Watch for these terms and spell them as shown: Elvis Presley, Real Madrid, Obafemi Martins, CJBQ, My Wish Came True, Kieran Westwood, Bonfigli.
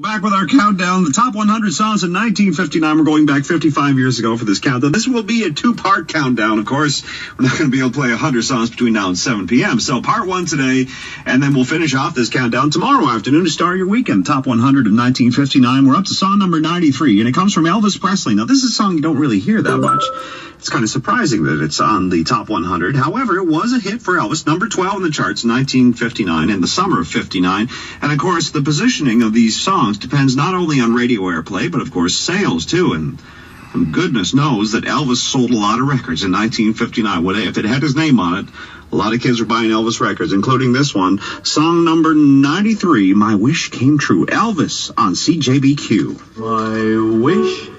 Back with our countdown, the top 100 songs in 1959. We're going back 55 years ago for this countdown. This will be a two-part countdown, of course. We're not going to be able to play 100 songs between now and 7 p.m. So part one today, and then we'll finish off this countdown tomorrow afternoon to start your weekend. Top 100 of 1959. We're up to song number 93, and it comes from Elvis Presley. Now, this is a song you don't really hear that much. It's kind of surprising that it's on the top 100. However, it was a hit for Elvis, number 12 in the charts in 1959, in the summer of 59. And, of course, the positioning of these songs depends not only on radio airplay, but of course sales too. And goodness knows that Elvis sold a lot of records in 1959. If it had his name on it, a lot of kids were buying Elvis records, including this one, song number 93, My Wish Came True. Elvis on CJBQ. My wish